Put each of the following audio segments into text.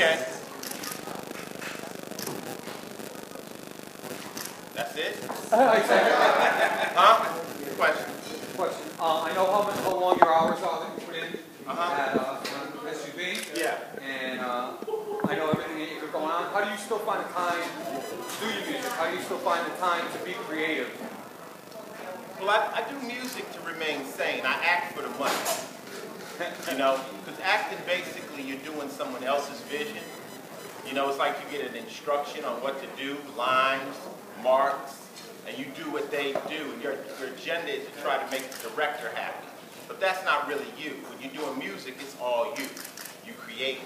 Okay. That's it? Huh? Question. I know how long your hours are that you put in at SUV. Yeah. And I know everything that you're going on. How do you still find the time to do your music? How do you still find the time to be creative? Well, I do music to remain sane. I act for the money. You know, because acting basically you're doing someone else's vision. You know, it's like you get an instruction on what to do, lines, marks, and you do what they do. And your agenda is to try to make the director happy. But that's not really you. When you're doing music, it's all you. You create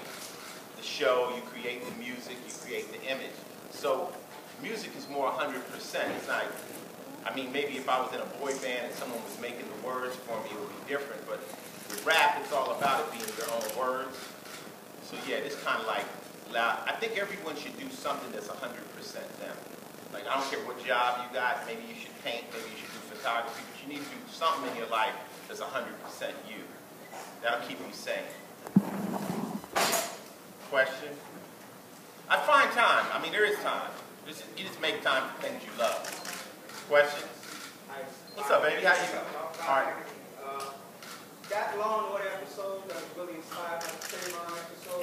the show, you create the music, you create the image. So music is more 100%. It's not. I mean, maybe if I was in a boy band and someone was making the words for me, it would be different. But with rap, it's all about it being their own words. So yeah, it's kind of like loud. I think everyone should do something that's 100% them. Like, I don't care what job you got. Maybe you should paint. Maybe you should do photography. But you need to do something in your life that's 100% you. That'll keep you sane. Question? I find time. I mean, there is time. You just make time for things you love. Questions? What's up, baby? How you doing? All right. That Law and Order episode that was really inspired by the Trayvon episode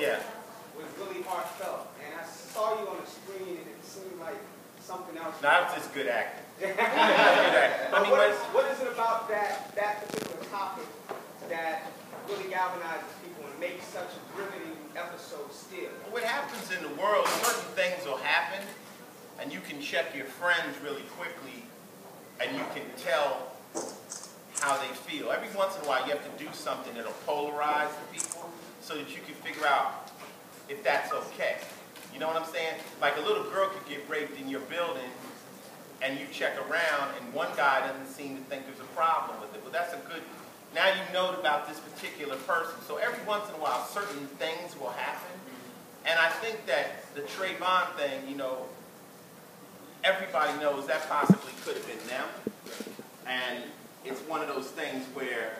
was really heartfelt. And I saw you on the screen, and it seemed like something else. Not just good acting. I mean, what is it about that particular topic that really galvanizes people and makes such a riveting episode still? What happens in the world, certain things will happen, and you can check your friends really quickly, and you can tell how they feel. Every once in a while, you have to do something that'll polarize the people so that you can figure out if that's okay. You know what I'm saying? Like, a little girl could get raped in your building, and you check around, and one guy doesn't seem to think there's a problem with it. But that's a good, now you know about this particular person. So every once in a while, certain things will happen. And I think that the Trayvon thing, you know, everybody knows that possibly could have been them. And it's one of those things where,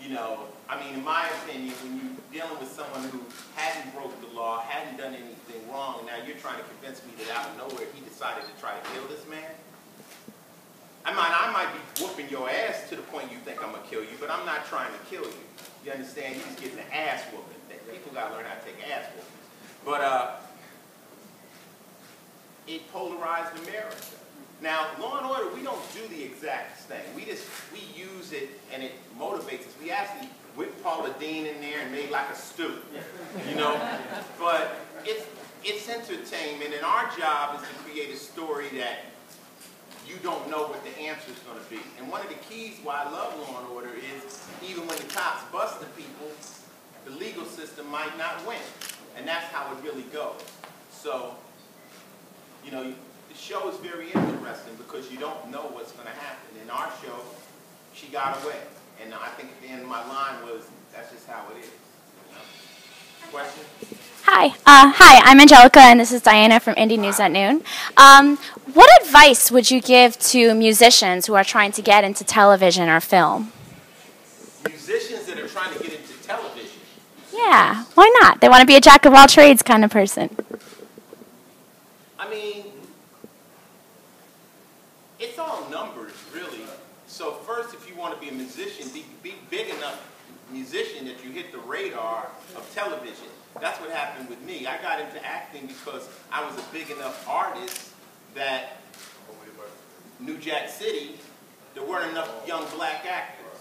you know, I mean, in my opinion, when you're dealing with someone who hadn't broke the law, hadn't done anything wrong, and now you're trying to convince me that out of nowhere he decided to try to kill this man. I might be whooping your ass to the point you think I'm going to kill you, but I'm not trying to kill you. You understand? You're just getting an ass whooping thing. People got to learn how to take ass whoopings. But, it polarized America. Now, Law and Order, we don't do the exact thing. We use it, and it motivates us. We actually whipped Paula Dean in there and made like a stew, you know? But it's entertainment, and our job is to create a story that you don't know what the answer is going to be. And one of the keys why I love Law and Order is even when the cops bust the people, the legal system might not win. And that's how it really goes. So, you know, the show is very interesting because you don't know what's going to happen. In our show, she got away. And I think at the end of my line was, that's just how it is. You know? Question? Hi, I'm Angelica, and this is Diana from Indie News at Noon. What advice would you give to musicians who are trying to get into television or film? Musicians that are trying to get into television? Yeah, why not? They want to be a jack of all trades kind of person. I mean, it's all numbers, really. So first, if you want to be a musician, be big enough musician that you hit the radar of television. That's what happened with me. I got into acting because I was a big enough artist that New Jack City, there weren't enough young black actors.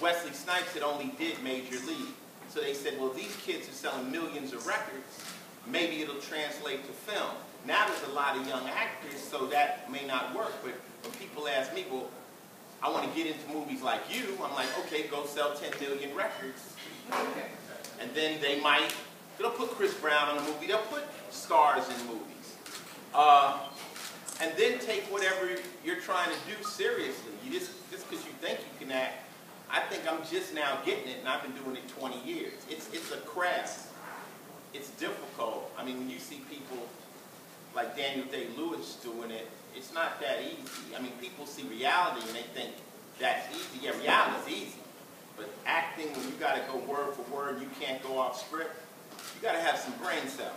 Wesley Snipes had only did Major League. So they said, well, these kids are selling millions of records. Maybe it'll translate to film. Now there's a lot of young actors, so that may not work. But when people ask me, well, I want to get into movies like you, I'm like, okay, go sell 10 million records. Okay. And then they'll put Chris Brown in a movie, they'll put stars in movies. And then take whatever you're trying to do seriously. You just because you think you can act, I think I'm just now getting it, and I've been doing it 20 years. It's a craft. It's difficult. I mean, when you see people like Daniel Day-Lewis doing it, it's not that easy. I mean, people see reality and they think that's easy. Yeah, reality's easy. But acting, when you got to go word for word, you can't go off script, You got to have some brain cells.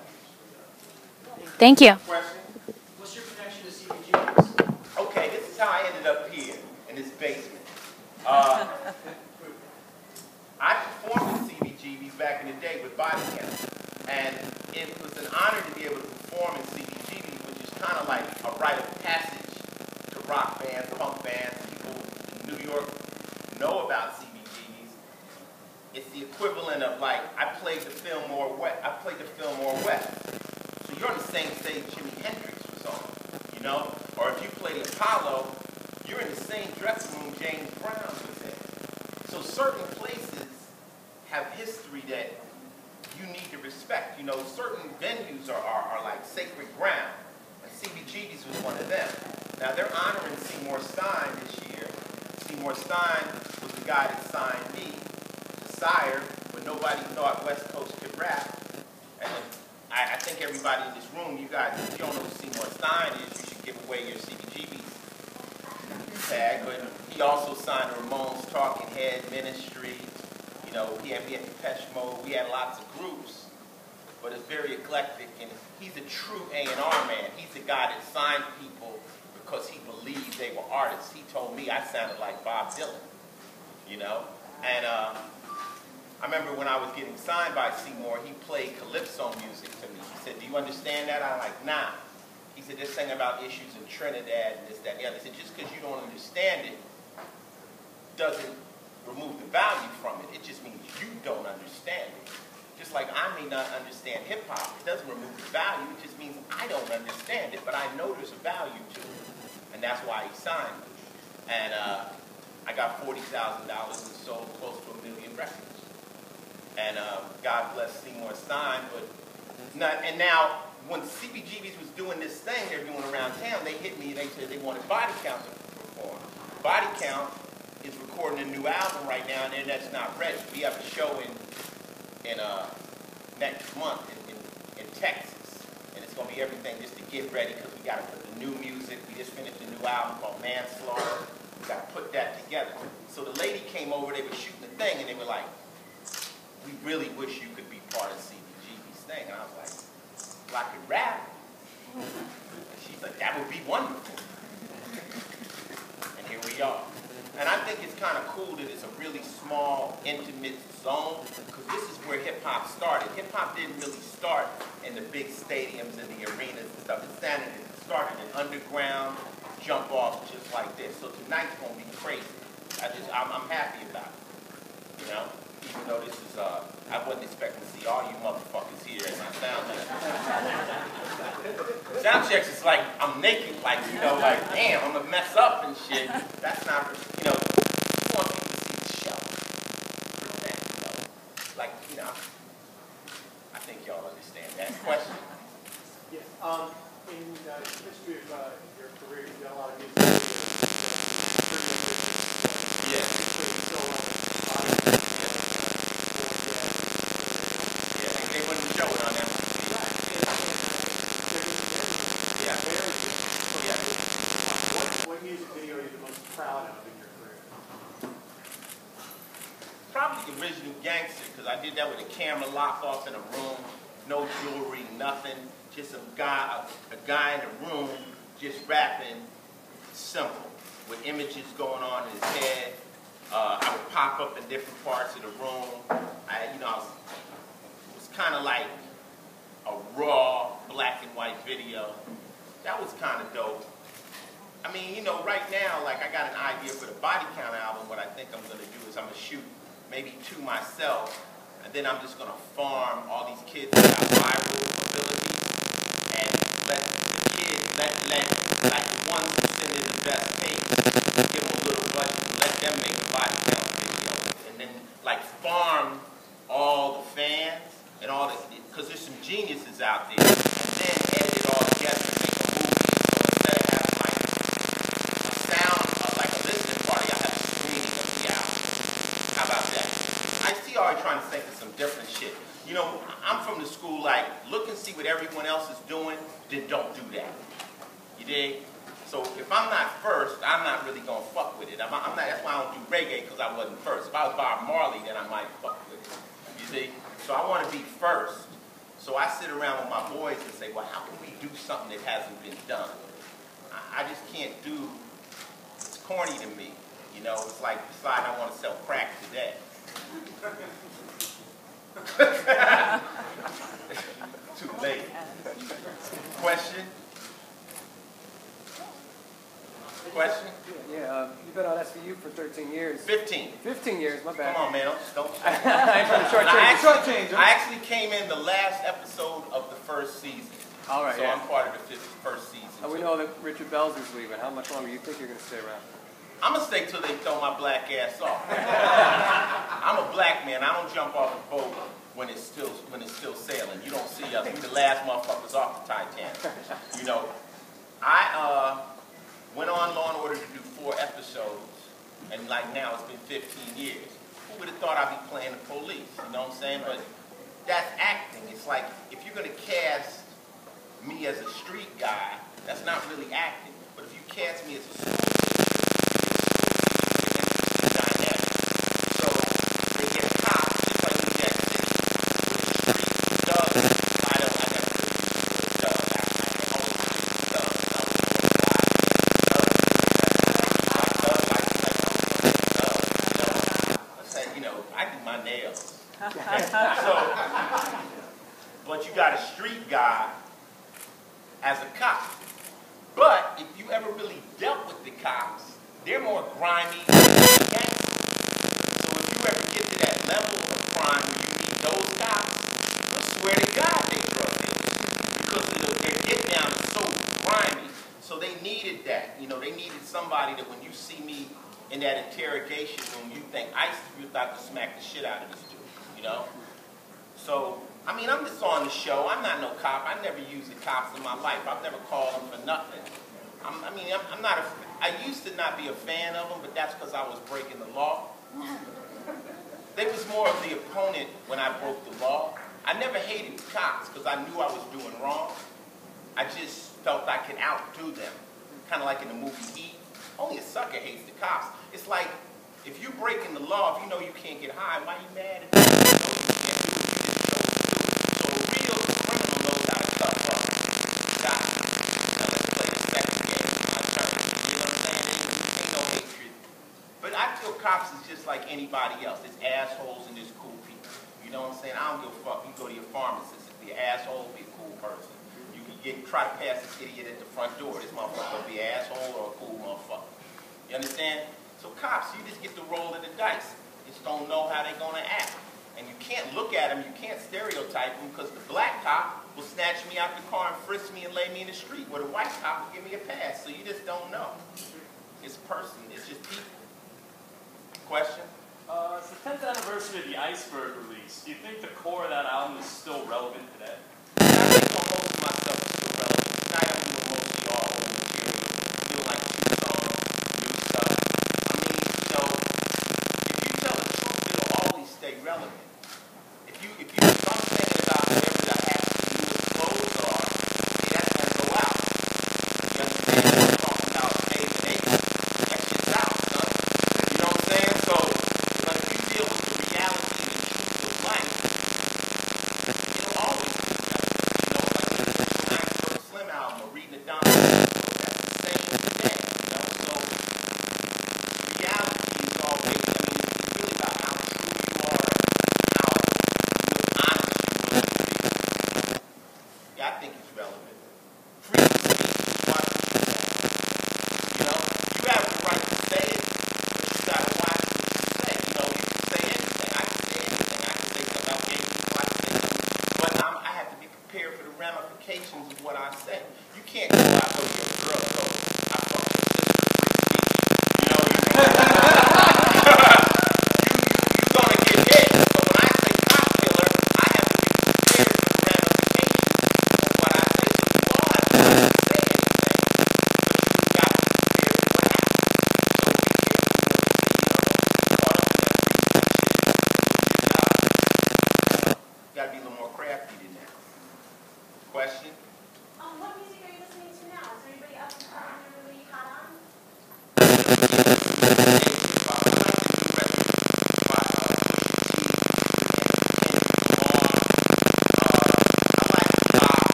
Thank you. Question? What's your connection to CBGBs? Okay, this is how I ended up here in this basement. I performed at CBGBs back in the day with Body Count. And it was an honor to be able to perform in CBGBs, which is kind of like a rite of passage to rock bands, punk bands. People in New York know about CBGBs. It's the equivalent of like, I played the Fillmore West. So you're on the same stage Jimi Hendrix was on, you know? Or if you played Apollo, you're in the same dressing room James Brown was in. So certain places have history that you need to respect. You know, certain venues are like sacred ground. And CBGBs was one of them. Now, they're honoring Seymour Stein this year. Seymour Stein was the guy that signed me to Sire, but nobody thought West Coast could rap. And I think everybody in this room, you guys, if you don't know who Seymour Stein is, you should give away your CBGBs tag. But he also signed Ramones, Talking Heads, Ministry. You know, we had Depeche Mode, we had lots of groups, but it's very eclectic, and he's a true A&R man. He's the guy that signed people because he believed they were artists. He told me I sounded like Bob Dylan, you know? And I remember when I was getting signed by Seymour, he played calypso music to me. He said, do you understand that? I'm like, nah. He said, they're singing about issues in Trinidad and this, that, and the other. He said, just because you don't understand it doesn't remove the value from it. It just means you don't understand it. Just like I may not understand hip-hop, it doesn't remove the value. It just means I don't understand it, but I know there's a value to it. And that's why he signed me. And I got $40,000 and sold close to 1 million records. And God bless Seymour Stein. And now, when CBGBs was doing this thing they're doing around town, they hit me and they said they wanted Body Count to perform. Body Count is recording a new album right now, and that's not ready. We have a show in next month in Texas, and it's gonna be everything just to get ready because we gotta put the new music. We just finished a new album called Manslaughter. We gotta put that together. So the lady came over, they were shooting the thing, and they were like, "We really wish you could be part of CBGB's thing." And I was like, "Well, I could rap." And she's like, "That would be wonderful." And here we are. And I think it's kind of cool that it's a really small, intimate zone, because this is where hip-hop started. Hip-hop didn't really start in the big stadiums and the arenas and stuff. It started in underground, jump off just like this. So tonight's going to be crazy. I'm happy about it, you know? Even though this is, I wasn't expecting to see all you motherfuckers here in my sound check. Sound checks is like, I'm naked, like, you know, like, damn, I'm gonna mess up and shit. That's not, you know, you want people to see the show. You know? Like, you know, I think y'all understand that question. Yes, in the history of your career, you've done a lot of music. Yes. Original Gangster, because I did that with a camera locked off in a room, no jewelry, nothing, just a guy in a room just rapping simple, with images going on in his head. I would pop up in different parts of the room. It was kind of like a raw black and white video. That was kind of dope. I mean, you know, right now, like, I got an idea for the Body Count album. What I think I'm going to do is I'm going to shoot maybe two myself, and then I'm just going to farm all these kids that have viral ability and let the kids, like the ones who send in the best tapes, give them a little budget, let them make a Body Count video, and then like farm all the fans and all the, because there's some geniuses out there, and then edit it all together and make a movie. So instead of having like a sound, like a listening party, I have a screening of the album. How about that? I see y'all trying to think of some different shit. You know, I'm from the school like, look and see what everyone else is doing, then don't do that. You dig? So if I'm not first, I'm not really going to fuck with it. That's why I don't do reggae, because I wasn't first. If I was Bob Marley, then I might fuck with it. You see? So I want to be first. So I sit around with my boys and say, well, how can we do something that hasn't been done? I just can't do, it's corny to me. You know, it's like deciding I want to sell crack today. Too late. Question? Question? Yeah, you've been on SVU for 13 years. 15. 15 years, my bad. Come on, man, don't short change. I actually came in the last episode of the first season. All right, so yeah. I'm part of the first season. Oh, we know that Richard Bells is leaving. How much longer do you think you're going to stay around? I'm going to stay till they throw my black ass off. I'm a black man. I don't jump off a boat when it's still sailing. You don't see us. We the last motherfuckers off the Titanic. You know, I went on Law and Order to do 4 episodes, and like now it's been 15 years. Who would have thought I'd be playing the police? You know what I'm saying? But that's acting. It's like, if you're going to cast me as a street guy, that's not really acting. But if you cast me as a street guy,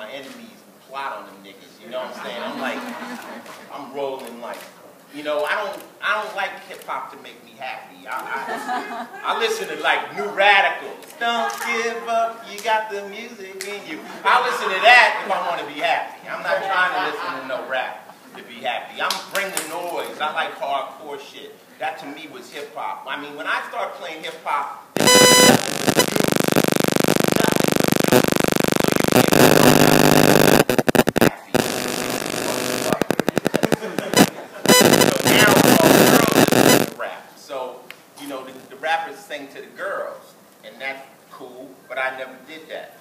my enemies and plot on them niggas, you know what I'm saying? I'm like, I'm rolling like, you know, I don't like hip-hop to make me happy. I listen to like New Radicals. Don't give up, you got the music in you. I listen to that if I want to be happy. I'm not trying to listen to no rap to be happy. I'm bringing noise. I like hardcore shit. That to me was hip-hop. I mean, when I start playing hip-hop, to the girls, and that's cool, but I never did that.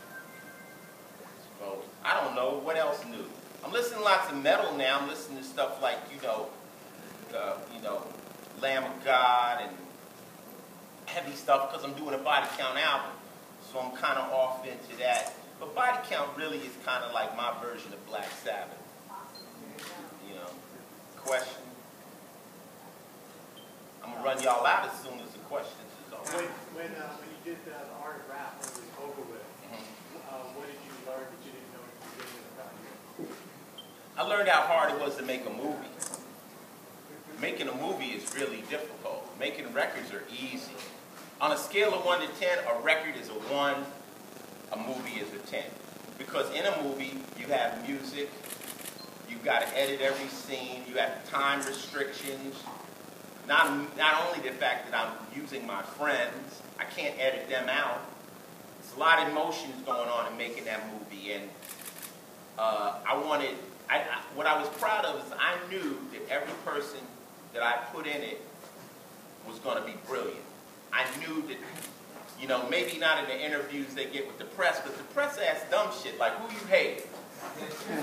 So I don't know what else new. I'm listening to lots of metal now. I'm listening to stuff like, you know, Lamb of God and heavy stuff because I'm doing a Body Count album, so I'm kind of off into that. But Body Count really is kind of like my version of Black Sabbath. You know, question. I'm gonna run y'all out as soon as the question. When you did the art rap when it was over with, what did you learn that you didn't know at the beginning about you? I learned how hard it was to make a movie. Making a movie is really difficult. Making records are easy. On a scale of 1 to 10, a record is a 1, a movie is a 10. Because in a movie, you have music, you've got to edit every scene, you have time restrictions. Not only the fact that I'm using my friends, I can't edit them out. There's a lot of emotions going on in making that movie, and what I was proud of is I knew that every person that I put in it was going to be brilliant. I knew that, you know, maybe not in the interviews they get with the press, but the press asks dumb shit like, who you hate?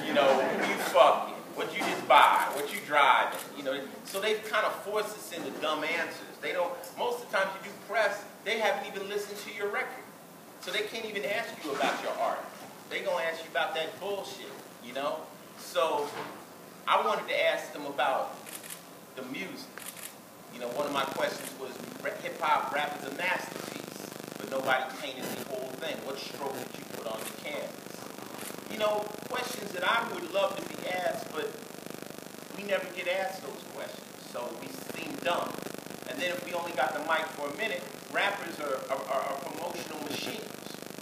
You know, who you fucking? What you just buy, what you drive, you know. So they kind of force us into dumb answers. They don't, most of the time you do press, they haven't even listened to your record. So they can't even ask you about your art. They gonna ask you about that bullshit, you know. So I wanted to ask them about the music. You know, one of my questions was hip-hop rap is a masterpiece, but nobody painted the whole thing. What stroke did you put on the canvas? You know, questions that I would love to be asked, but we never get asked those questions, so we seem dumb. And then if we only got the mic for a minute, rappers are promotional machines.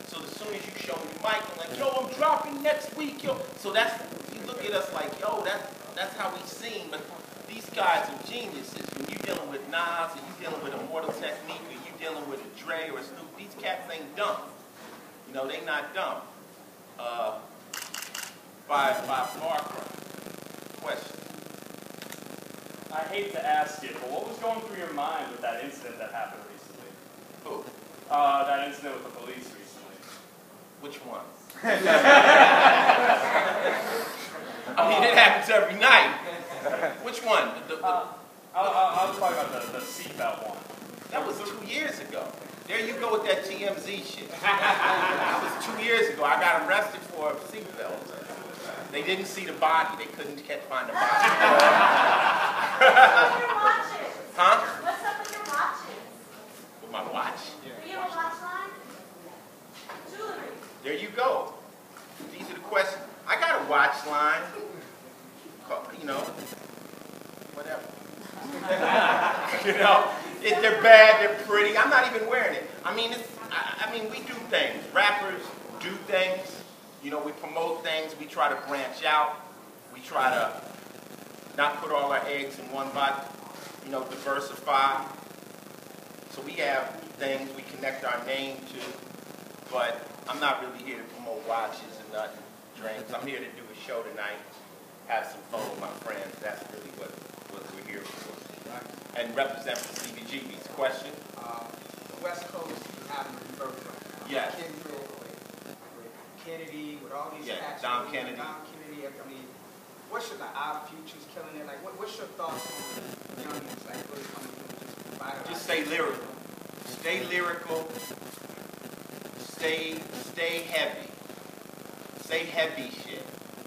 So as soon as you show me the mic, I'm like, yo, I'm dropping next week, yo. So that's, you look at us like, yo, that's how we seem, but these guys are geniuses. When you're dealing with Nas, or you're dealing with a Mortal Technique, or you're dealing with a Dre or a Snoop, these cats ain't dumb. You know, they not dumb. By far cry. Question. I hate to ask it, but what was going through your mind with that incident that happened recently? Who? That incident with the police recently. Which one? I mean, it happens every night. Which one? I'll talk about the seatbelt one. That was 2 years ago. There you go with that TMZ shit. That was 2 years ago. I got arrested for a seatbelt. They didn't see the body. They couldn't find the body. What's up with your watches? Huh? What's up with your watches? With my watch? Yeah. Do you have a watch line? Jewelry. There you go. These are the questions. I got a watch line. You know, whatever. You know, if they're bad, they're pretty. I'm not even wearing it. I mean, I mean, we do things. Rappers do things. You know, we promote things, we try to branch out, we try to not put all our eggs in one basket, you know, diversify. So we have things we connect our name to, but I'm not really here to promote watches and nothing, drinks. I'm here to do a show tonight, have some fun with my friends. That's really what we're here for. And represent the CBGBs. Question? The West Coast is having a rebirth right now. Yes. Kendrick, Kennedy, with all these actions. Dom Kennedy. I mean, what's your, like, our future's killing it? Like, what's your thoughts on the youngins? Like, what is coming from? Just stay lyrical. Stay lyrical. Stay heavy. Say heavy shit.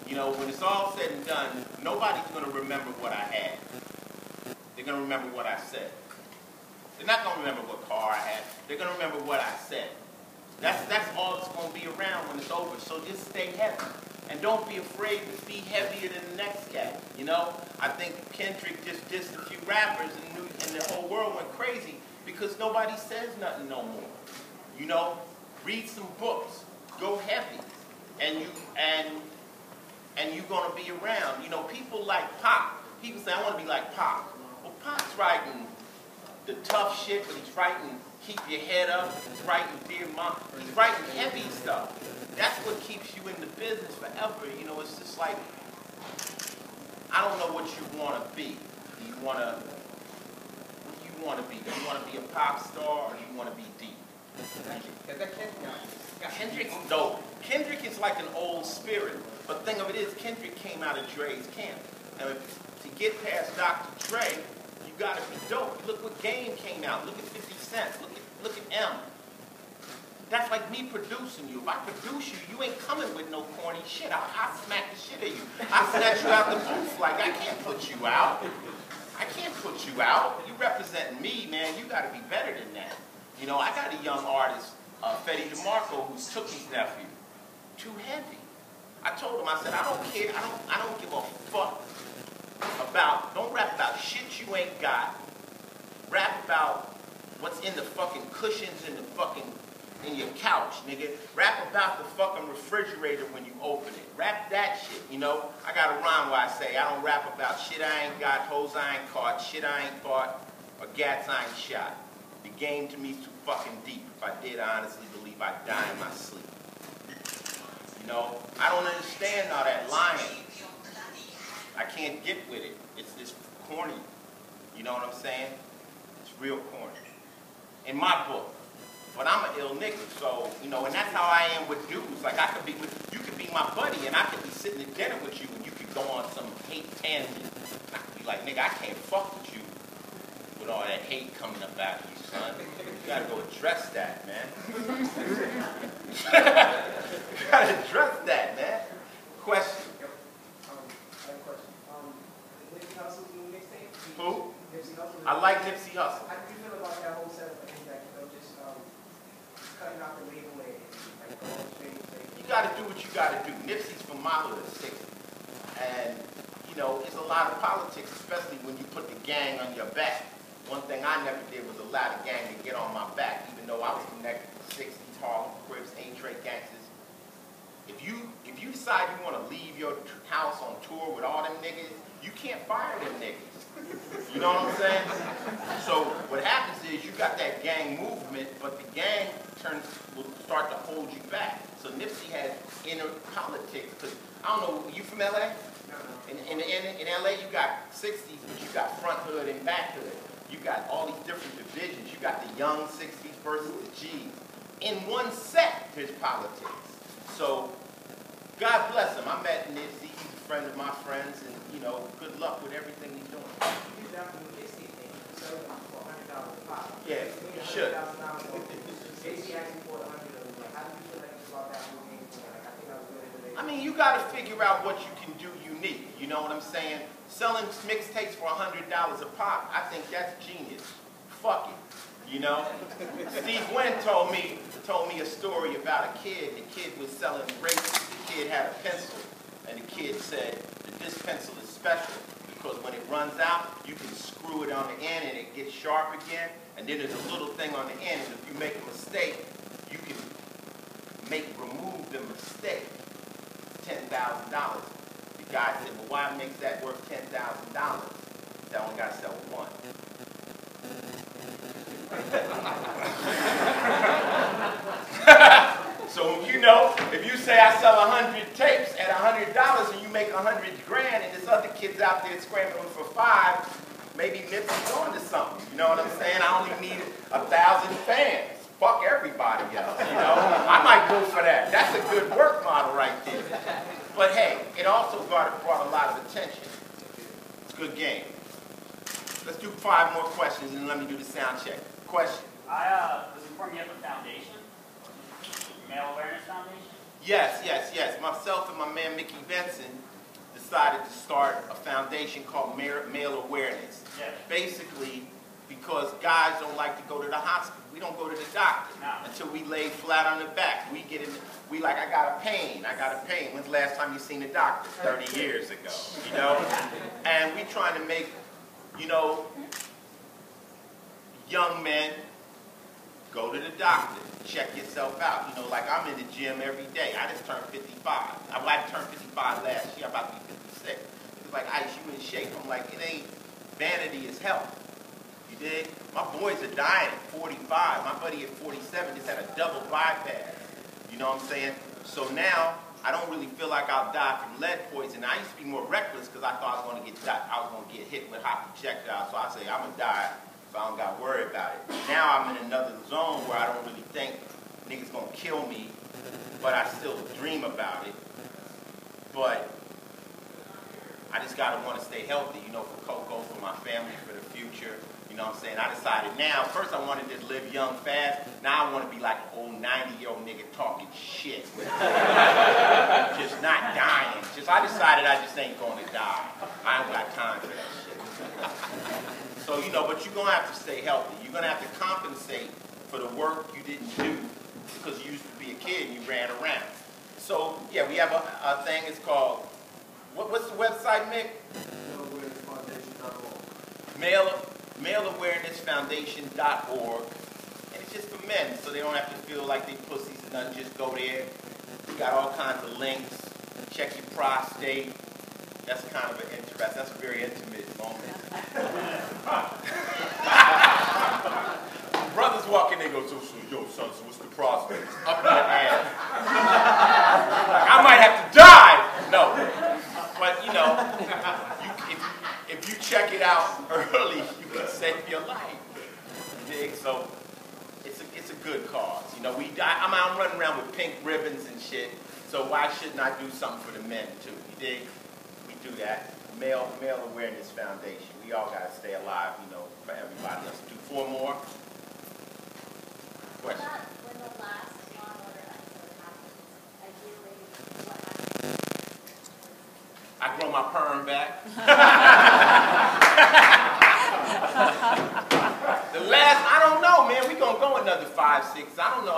You know, when it's all said and done, nobody's going to remember what I had. They're going to remember what I said. They're not going to remember what car I had. They're going to remember what I said. That's all that's going to be around when it's over, so just stay heavy. And don't be afraid to be heavier than the next cat, you know? I think Kendrick just dissed a few rappers and the whole world went crazy because nobody says nothing no more. You know, read some books, go heavy, and you're gonna be around. You know, people like Pop, people say, I wanna be like Pop. Well, Pop's writing the tough shit, but he's writing Keep Your Head Up, he's writing Dear Mom, he's writing heavy stuff. That's what keeps you in the business forever. You know, it's just like, I don't know what you want to be. Do you want to, what do you want to be? Do you want to be a pop star or do you want to be deep? Kendrick's dope. Kendrick is like an old spirit. But the thing of it is, Kendrick came out of Dre's camp. Now, to get past Dr. Dre, you got to be dope. Look what Game came out. Look at 50 Cent. Look at M. That's like me producing you. If I produce you, you ain't coming with no corny shit. I smack the shit out of you. I snatch you out the booth. Like, I can't put you out. I can't put you out. You representing me, man. You got to be better than that. You know, I got a young artist, Fetty DeMarco, who's Tookie's nephew. Too heavy. I told him, I said, I don't care. I don't give a fuck about, don't rap about shit you ain't got. Rap about what's in the fucking cushions in the fucking in your couch, nigga. Rap about the fucking refrigerator when you open it. Rap that shit, you know? I got a rhyme where I say, I don't rap about shit I ain't got, hoes I ain't caught, shit I ain't bought, or gats I ain't shot. The game to me is too fucking deep. If I did, I honestly believe I'd die in my sleep. You know? I don't understand all that lying. I can't get with it. It's just corny. You know what I'm saying? It's real corny. In my book. But I'm an ill nigga, so, you know, and that's how I am with dudes. Like, I could be with, you could be my buddy, and I could be sitting at dinner with you, and you could go on some hate tangent. And I could be like, nigga, I can't fuck with you with all that hate coming up out of you, son. You gotta go address that, man. You gotta address that, man. Question. I have a question. Nipsey Hussle's new mixtape? Who? Nipsey Hussle. I like Nipsey Hussle. How do you feel about that whole setup? You got to do what you got to do. Nipsey's from my hood, and you know it's a lot of politics, especially when you put the gang on your back. One thing I never did was allow the gang to get on my back, even though I was connected to 60s, Harlem, Crips, A-Trade gangsters. If you decide you want to leave your house on tour with all them niggas, you can't fire them niggas. You know what I'm saying? So what happens is you got that gang movement, but the gang will start to hold you back. So Nipsey has inner politics. Cause I don't know, you from LA? No. In LA you got 60s, but you got front hood and back hood. You got all these different divisions. You got the young 60s versus the G's. In one set, there's politics. So God bless him. I met Nipsey. He's a friend of my friends, and you know, good luck with everything he's doing. You down from the Nipsey thing? So $100 a pop. Yeah, you should. Nipsey asked me for $100. How do you feel like about that whole game? I think I was good at it. I mean, you got to figure out what you can do unique. You know what I'm saying? Selling mixtapes for $100 a pop. I think that's genius. Fuck it. You know, Steve Wynn told me a story about a kid. The kid was selling races. The kid had a pencil, and the kid said that this pencil is special because when it runs out, you can screw it on the end and it gets sharp again. And then there's a little thing on the end, and if you make a mistake, you can remove the mistake. $10,000. The guy said, "Well, why make that worth $10,000? That one guy sell one." So you know, if you say I sell 100 tapes at $100 and you make $100 grand, and this other kid's out there scrambling for $5, maybe Nipsey's going to something. You know what I'm saying? I only need 1,000 fans. Fuck everybody else. You know, I might go for that. That's a good work model right there. But hey, it also brought a lot of attention. It's a good game. Let's do 5 more questions and let me do the sound check. Question. I was informed you have a foundation, Male Awareness Foundation? Yes. Myself and my man Mickey Benson decided to start a foundation called Male Awareness. Yes. Basically, because guys don't like to go to the hospital. We don't go to the doctor until we lay flat on the back. We get in, we like, I got a pain, I got a pain. When's the last time you seen a doctor? 30 years ago, you know? And we trying to make, you know, young men go to the doctor, check yourself out. You know, like I'm in the gym every day. I just turned 55. I turned 55 last year, I'm about to be 56. It's like, Ice, you in shape. I'm like, it ain't, vanity is health. You dig? My boys are dying at 45. My buddy at 47 just had a double bypass. You know what I'm saying? So now, I don't really feel like I'll die from lead poison. I used to be more reckless because I thought I was gonna get hit with hot projectiles. So I say, I'm gonna die. So I don't got to worry about it. Now I'm in another zone where I don't really think niggas gonna kill me, but I still dream about it. But I just gotta want to stay healthy, you know, for Coco, for my family, for the future. You know what I'm saying? I decided now, first I wanted to just live young fast. Now I want to be like an old 90-year-old nigga talking shit. Just not dying. Just I decided I just ain't gonna die. I ain't got time for that shit. So, you know, but you're going to have to stay healthy. You're going to have to compensate for the work you didn't do because you used to be a kid and you ran around. So, yeah, we have a thing. It's called, what's the website, Mick? MailAwarenessFoundation.org. MailAwarenessFoundation.org. And it's just for men, so they don't have to feel like they pussies and nothing. Just go there. We got all kinds of links. Check your prostate. That's kind of an interest. That's a very intimate moment. Brothers walk in, they go, so, yo, son, so what's the prospects? Up your ass. Like, I might have to die. No. But, you know, if you check it out early, you can save your life. You dig? So it's a good cause. You know, I'm running around with pink ribbons and shit, so why shouldn't I do something for the men, too? You dig? We do that. Male Awareness Foundation. We all gotta stay alive, you know, for everybody else. Do four more. Question. When the last Law and Order episode happened, ideally, what happened? I grow my perm back. I don't know, man. We gonna go another 5, 6. I don't know. I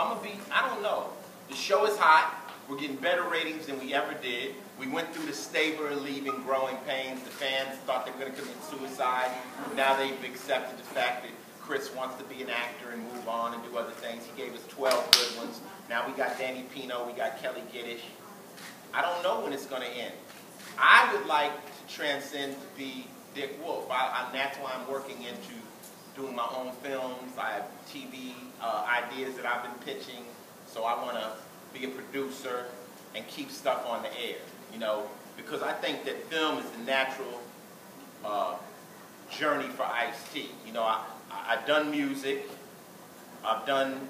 don't know. The show is hot. We're getting better ratings than we ever did. We went through the stable, leaving, growing pains. The fans thought they were going to commit suicide. Now they've accepted the fact that Chris wants to be an actor and move on and do other things. He gave us 12 good ones. Now we got Danny Pino, we got Kelly Giddish. I don't know when it's going to end. I would like to transcend to be Dick Wolf. And that's why I'm working into doing my own films. I have TV ideas that I've been pitching. So I want to be a producer and keep stuff on the air, you know, because I think that film is the natural journey for Ice-T. You know, I've done music, I've done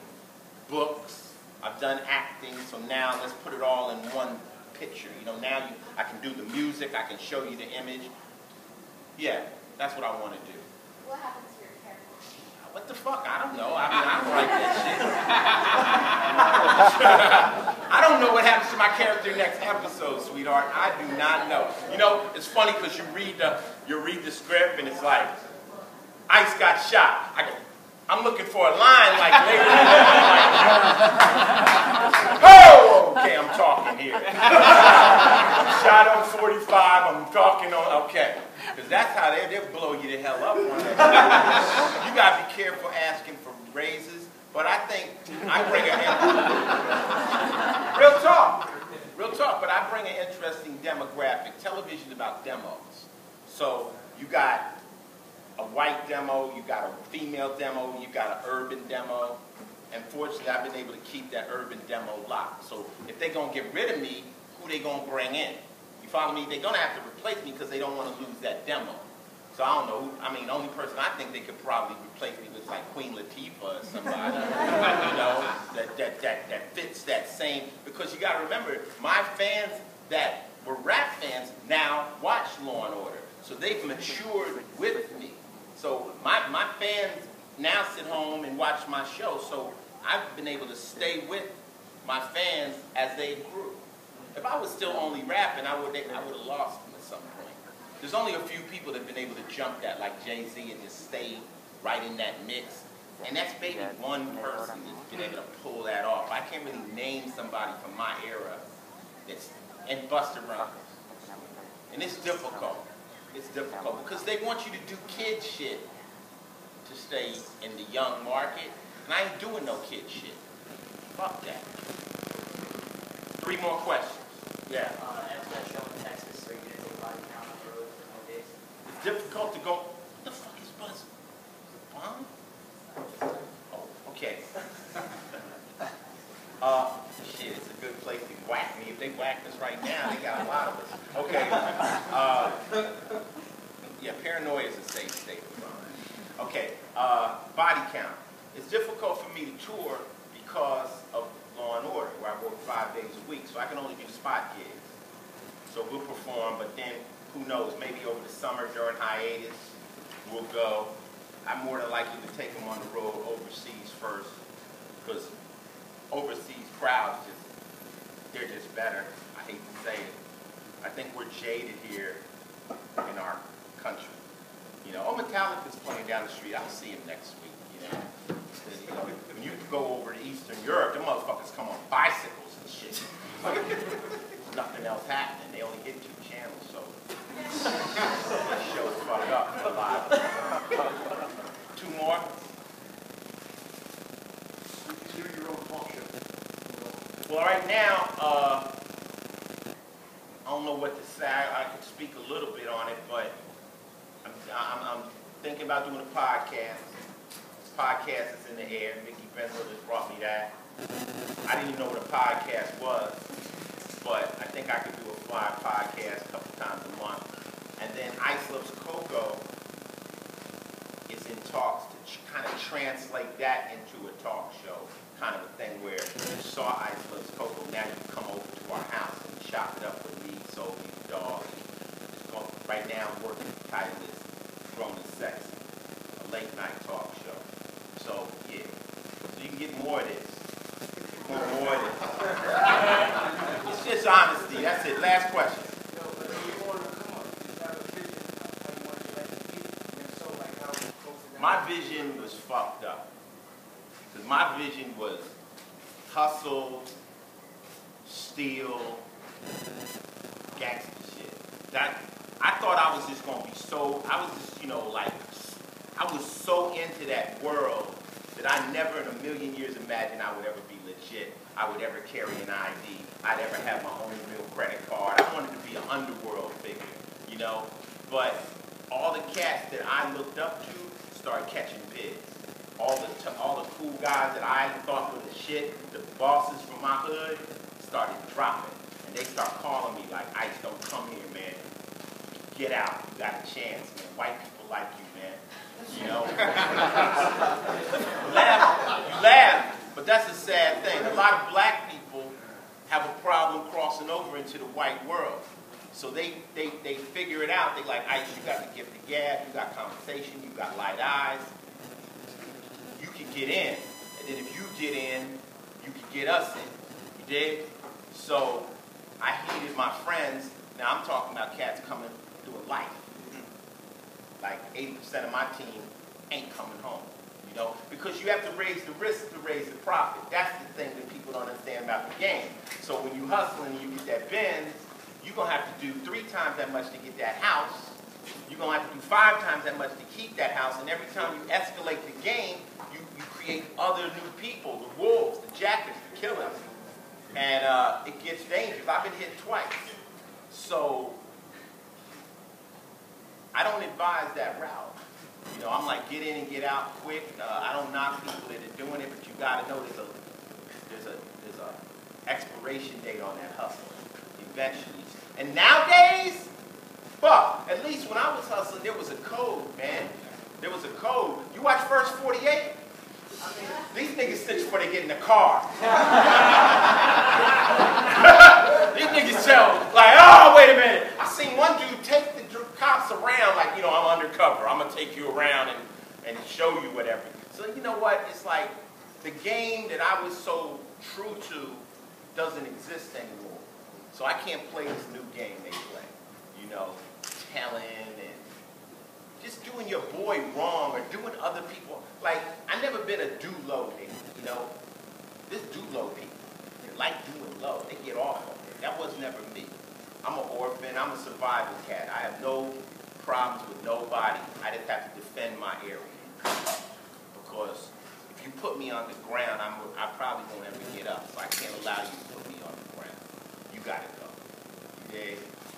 books, I've done acting, so now let's put it all in one picture. You know, now I can do the music, I can show you the image. Yeah, that's what I want to do. What happens to your character? What the fuck? I don't know. I mean, I don't like that shit. I don't know what happens to my character next episode, sweetheart. I do not know. You know, it's funny because you read the script and it's like, Ice got shot. I go, I'm looking for a line like later. Like, oh, okay, I'm talking here. I'm shot on 45. I'm talking on okay. Because that's how they'll blow you the hell up on that. You got to be careful asking for raises. But I think I bring an real talk, but I bring an interesting demographic. Television is about demos. So you got a white demo, you got a female demo, you got an urban demo. And fortunately, I've been able to keep that urban demo locked. So if they're going to get rid of me, who they going to bring in? Follow me, they're going to have to replace me because they don't want to lose that demo. So I don't know. I mean, the only person I think they could probably replace me with is like Queen Latifah or somebody, you know, that fits that same. Because you got to remember, my fans that were rap fans now watch Law and Order. So they've matured with me. So my fans now sit home and watch my show. So I've been able to stay with my fans as they grew. If I was still only rapping, I would have lost them at some point. There's only a few people that have been able to jump that, like Jay-Z and just stay right in that mix. And that's maybe one person that's been able to pull that off. I can't really name somebody from my era that's, and Busta Rhymes. And it's difficult. It's difficult because they want you to do kid shit to stay in the young market. And I ain't doing no kid shit. Fuck that. 3 more questions. Yeah. After that show in Texas, are you going to take Body Count on the road for 4 days? It's difficult to go, what the fuck is Buzz? Is it Bond? Oh, okay. Shit, it's a good place to whack me. If they whack us right now, they got a lot of us. Okay. Yeah, paranoia is a safe state of mind. Okay, Body Count. It's difficult for me to tour because of Law and Order, where I work 5 days a week, so I can only do spot gigs. So we'll perform, but then, who knows, maybe over the summer during hiatus, we'll go. I'm more than likely to take them on the road overseas first, because overseas crowds, they're just better. I hate to say it. I think we're jaded here in our country. You know, oh, Metallica's playing down the street. I'll see him next week, you know. You know, when you go over to Eastern Europe, them motherfuckers come on bicycles and shit. Nothing else happening. They only hit 2 channels, so that show's fucked up a lot. 2 more. You can do your own talk show. Well, right now, I don't know what to say. I could speak a little bit on it, but I'm thinking about doing a podcast. Podcast is in the air. Mickey Benzel just brought me that. I didn't even know what a podcast was, but I think I could do a fly podcast a couple times a month. And then Ice Lips Cocoa is in talks to kind of translate that into a talk show, kind of a thing where you saw Ice Lips Cocoa, now you come over to our house and chop it up with me, soul music, dog. Right now I'm working the title is Grown and Sexy, a late night talk show. So, yeah. So you can get more of this. It's just honesty. That's it. Last question. My vision was fucked up. Because my vision was hustle, steal, gangster shit. I thought I was just going to be so, I was just, you know, like, I was so into that world that I never in a million years imagined I would ever be legit. I would ever carry an ID. I'd ever have my own real credit card. I wanted to be an underworld figure, you know? But all the cats that I looked up to started catching bids. All the cool guys that I thought were the shit, the bosses from my hood, started dropping. And they start calling me like, Ice, don't come here, man. Get out. You got a chance, man. White people like you, man. You know, you laugh, but that's a sad thing. A lot of black people have a problem crossing over into the white world. So they figure it out. They like, Ice, you got the gift of gab, you got conversation, you got light eyes. You can get in. And then if you get in, you can get us in. You dig? So I hated my friends. Now I'm talking about cats coming through a life. Like 80% of my team ain't coming home, you know? Because you have to raise the risk to raise the profit. That's the thing that people don't understand about the game. So when you hustle and you get that Benz, you're gonna have to do 3 times that much to get that house. You're gonna have to do 5 times that much to keep that house. And every time you escalate the game, you create other new people, the wolves, the jackets, the killers. And it gets dangerous. I've been hit twice. So, I don't advise that route. You know, I'm like, get in and get out quick. I don't knock people that are doing it, but you got to know there's a expiration date on that hustle, eventually. And nowadays, fuck, at least when I was hustling, there was a code, man. There was a code. You watch First 48? These niggas snitch before they get in the car. These niggas tell, like, oh, wait a minute. I seen one dude take the cops around, like, you know, I'm undercover. I'm going to take you around and show you whatever. So, you know what? It's like the game that I was so true to doesn't exist anymore. So I can't play this new game they play. You know, telling and just doing your boy wrong or doing other people. Like, I never been a do-low nigga, you know? This do-low people, they like doing low. They get off on it. That was never me. I'm an orphan. I'm a survival cat. I have no problems with nobody. I just have to defend my area. Because if you put me on the ground, I probably won't ever get up. So I can't allow you to put me on the ground. You got to go. You dig?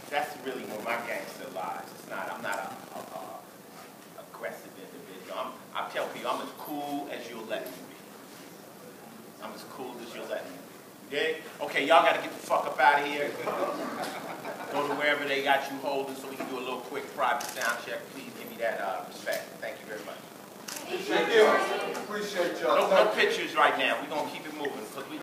That's really where my gangster lies. It's not, I'm not an aggressive individual. I tell people, I'm as cool as you'll let me be. I'm as cool as you'll let me be. You dig? Okay, y'all got to get the fuck up out of here. Go to wherever they got you holding so we can do a little quick private sound check. Please give me that respect. Thank you very much. Thank you. Appreciate y'all. No pictures right now. We're going to keep it moving because we